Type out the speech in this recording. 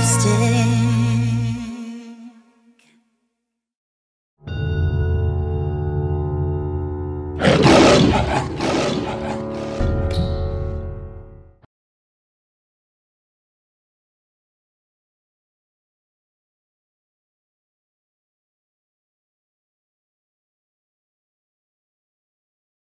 lipstick.